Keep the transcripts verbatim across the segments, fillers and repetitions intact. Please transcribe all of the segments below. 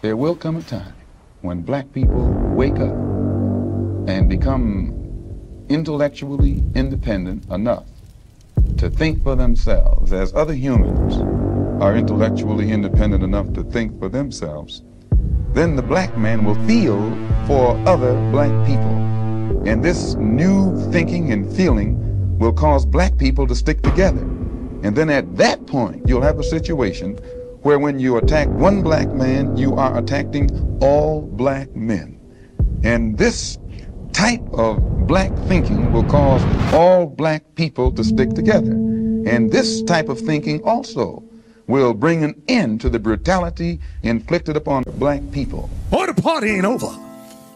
There will come a time when black people wake up and become intellectually independent enough to think for themselves, as other humans are intellectually independent enough to think for themselves, then the black man will feel for other black people. And this new thinking and feeling will cause black people to stick together. And then at that point, you'll have a situation where when you attack one black man, you are attacking all black men. And this type of black thinking will cause all black people to stick together. And this type of thinking also will bring an end to the brutality inflicted upon black people. Or the party ain't over.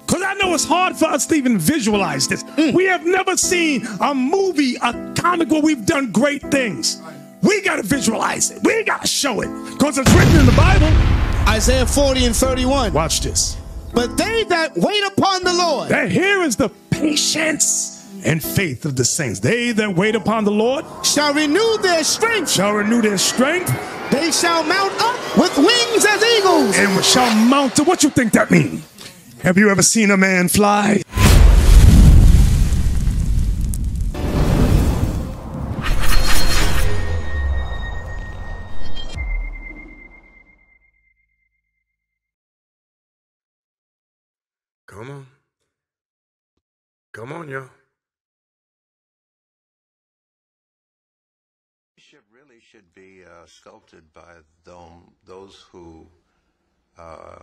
Because I know it's hard for us to even visualize this. Mm. We have never seen a movie, a comic where we've done great things. We got to visualize it. We got to show it. Because it's written in the Bible. Isaiah forty and thirty-one. Watch this. But they that wait upon the Lord. That here is the patience and faith of the saints. They that wait upon the Lord. Shall renew their strength. Shall renew their strength. They shall mount up with wings as eagles. And shall mount up. What you think that means? Have you ever seen a man fly? Come on. Come on, y'all. Leadership really should be uh, sculpted by them, those who uh,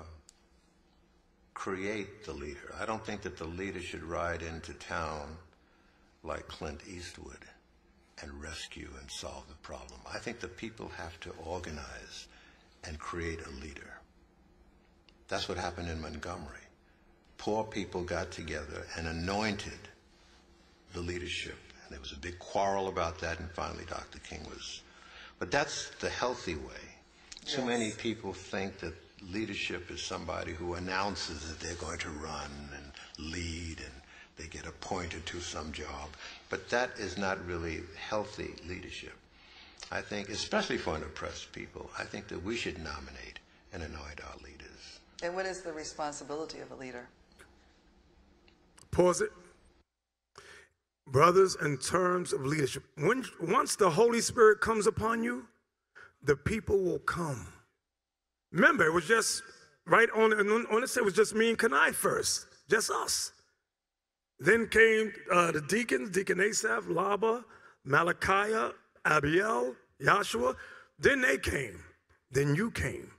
create the leader. I don't think that the leader should ride into town like Clint Eastwood and rescue and solve the problem. I think the people have to organize and create a leader. That's what happened in Montgomery. Poor people got together and anointed the leadership. And there was a big quarrel about that, and finally Doctor King was... But that's the healthy way. Yes. Too many people think that leadership is somebody who announces that they're going to run and lead, and they get appointed to some job. But that is not really healthy leadership. I think, especially for an oppressed people, I think that we should nominate and anoint our leaders. And what is the responsibility of a leader? Pause it. Brothers, in terms of leadership, when, once the Holy Spirit comes upon you, the people will come. Remember, it was just right on, on this, it was just me and Kenai first, just us. Then came uh, the deacons, Deacon Asaph, Laba, Malachiah, Abiel, Yahshua. Then they came. Then you came.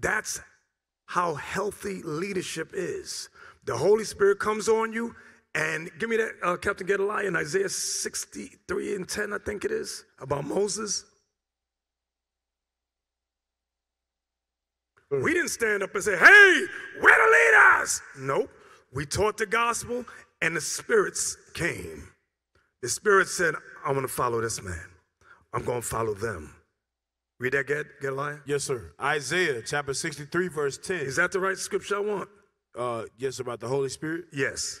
That's how healthy leadership is. The Holy Spirit comes on you, and give me that, uh, Captain Gedaliah, in Isaiah sixty-three and ten, I think it is, about Moses. We didn't stand up and say, hey, we're the leaders. Nope. We taught the gospel, and the spirits came. The spirit said, I want to follow this man. I'm going to follow them. Read that, Gedaliah? Yes, sir. Isaiah chapter sixty-three, verse ten. Is that the right scripture I want? Uh, yes, about the Holy Spirit? Yes.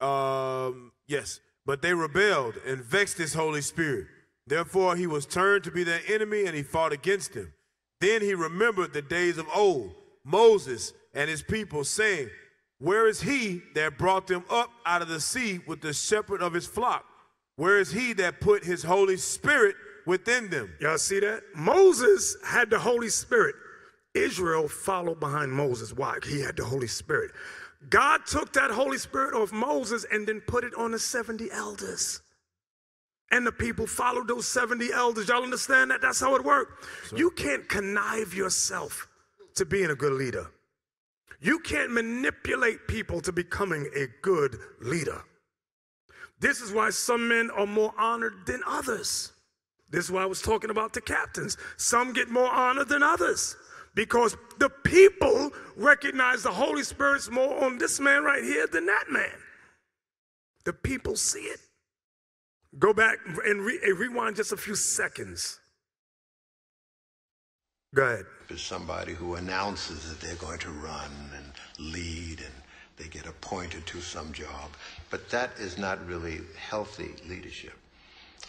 Um, yes. But they rebelled and vexed his Holy Spirit. Therefore he was turned to be their enemy, and he fought against him. Then he remembered the days of old, Moses and his people, saying, where is he that brought them up out of the sea with the shepherd of his flock? Where is he that put his Holy Spirit within them? Y'all see that? Moses had the Holy Spirit. Israel followed behind Moses. Why? He had the Holy Spirit. God took that Holy Spirit off Moses and then put it on the seventy elders. And the people followed those seventy elders. Y'all understand that? That's how it worked. So, you can't connive yourself to being a good leader. You can't manipulate people to becoming a good leader. This is why some men are more honored than others. This is why I was talking about the captains. Some get more honor than others. Because the people recognize the Holy Spirit's more on this man right here than that man. The people see it. Go back and re rewind just a few seconds. Go ahead. There's somebody who announces that they're going to run and lead, and they get appointed to some job. But that is not really healthy leadership.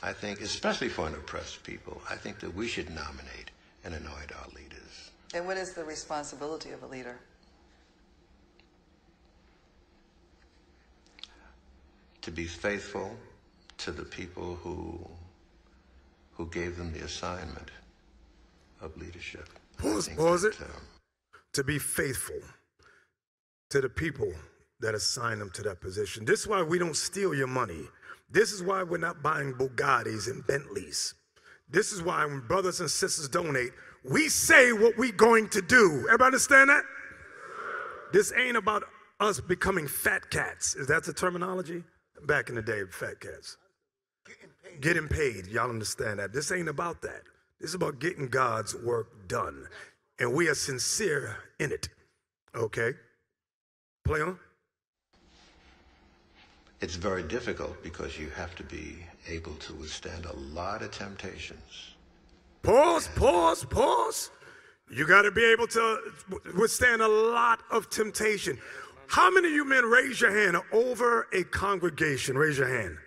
I think, especially for an oppressed people, I think that we should nominate and anoint our leaders. And what is the responsibility of a leader? to be faithful to the people who, who gave them the assignment of leadership. What was, what was that, it? Um, to be faithful to the people that assigned them to that position. This is why we don't steal your money. This is why we're not buying Bugattis and Bentleys. This is why when brothers and sisters donate, we say what we're going to do. Everybody understand that? This ain't about us becoming fat cats. Is that the terminology? Back in the day, fat cats. Getting paid. Y'all understand that. This ain't about that. This is about getting God's work done. And we are sincere in it. Okay? Play on. It's very difficult because you have to be able to withstand a lot of temptations. Pause, pause, pause. You got to be able to withstand a lot of temptation. How many of you men, raise your hand, over a congregation? Raise your hand.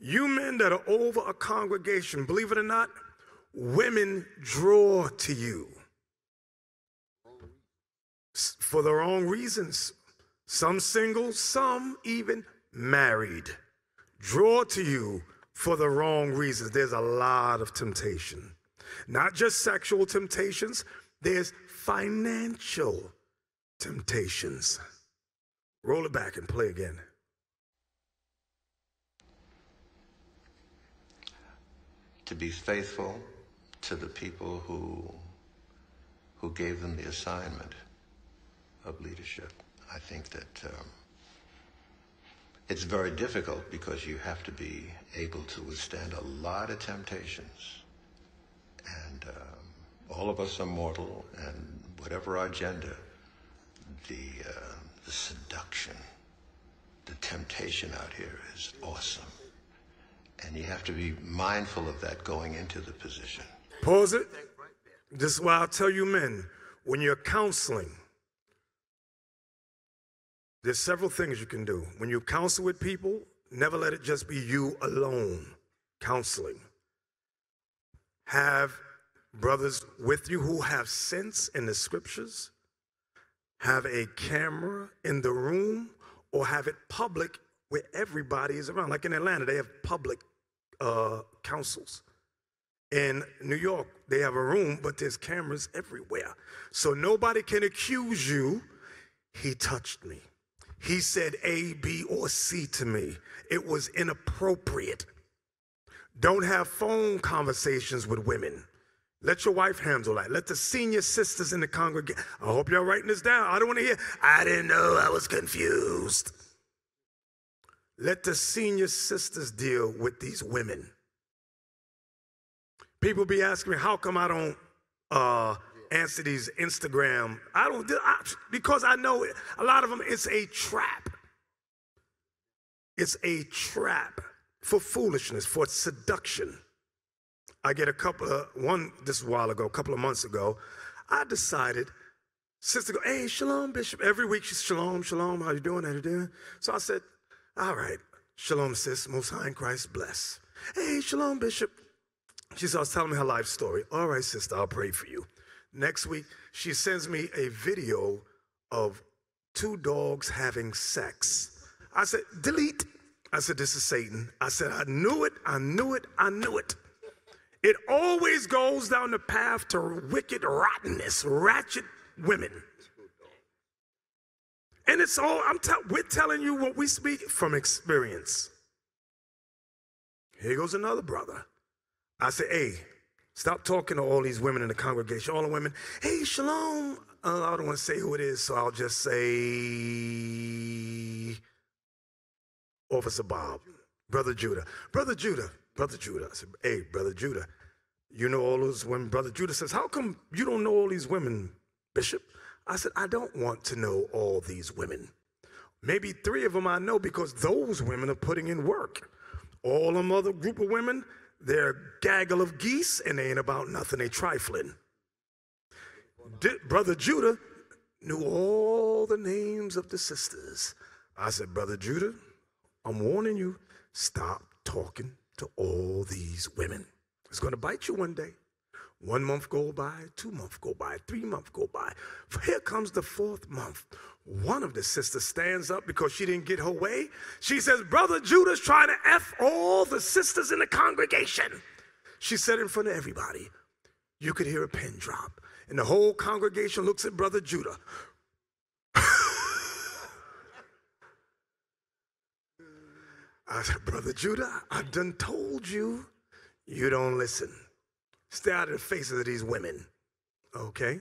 You men that are over a congregation, believe it or not, women draw to you for the wrong reasons. Some single, some even married, draw to you for the wrong reasons. There's a lot of temptation. Not just sexual temptations, there's financial temptations. Roll it back and play again. To be faithful to the people who, who gave them the assignment of leadership. I think that um, it's very difficult because you have to be able to withstand a lot of temptations. And um, all of us are mortal, and whatever our gender, the, uh, the seduction, the temptation out here is awesome. And you have to be mindful of that going into the position. Pause it. This is why I tell you men, when you're counseling, there's several things you can do. When you counsel with people, never let it just be you alone counseling. Have brothers with you who have sense in the scriptures. Have a camera in the room, or have it public where everybody is around. Like in Atlanta, they have public uh, councils. In New York, they have a room, but there's cameras everywhere. So nobody can accuse you, he touched me. He said A, B, or C to me. It was inappropriate. Don't have phone conversations with women. Let your wife handle that. Let the senior sisters in the congregation. I hope y'all writing this down. I don't want to hear, I didn't know, I was confused. Let the senior sisters deal with these women. People be asking me, how come I don't uh, answer these Instagram? I don't, I, because I know it, a lot of them, it's a trap. It's a trap for foolishness, for seduction. I get a couple, of, one, this is a while ago, a couple of months ago, I decided, sister, go, hey, shalom, Bishop. Every week she's shalom, shalom, how you doing, how you doing? So I said, all right, shalom, sis, most high in Christ, bless. Hey, shalom, Bishop. She starts telling me her life story. All right, sister, I'll pray for you. Next week, she sends me a video of two dogs having sex. I said, delete. I said, this is Satan. I said, I knew it, I knew it, I knew it. It always goes down the path to wicked rottenness, ratchet women. And it's all, I'm te- we're telling you what we speak from experience. Here goes another brother. I said, hey, stop talking to all these women in the congregation, all the women. Hey, shalom. Uh, I don't want to say who it is, so I'll just say Officer Bob, Brother Judah. Brother Judah, Brother Judah. I said, hey, Brother Judah, you know all those women. Brother Judah says, how come you don't know all these women, Bishop? I said, I don't want to know all these women. Maybe three of them I know because those women are putting in work. All them other group of women, they're a gaggle of geese and they ain't about nothing, they trifling. D- Brother Judah knew all the names of the sisters. I said, Brother Judah, I'm warning you, stop talking to all these women. It's gonna bite you one day. One month go by, two months go by, three months go by. Here comes the fourth month. One of the sisters stands up because she didn't get her way. She says, Brother Judah's trying to F all the sisters in the congregation. She said in front of everybody. You could hear a pin drop. And the whole congregation looks at Brother Judah. I said, Brother Judah, I done told you, you don't listen. Stay out of the faces of these women, okay?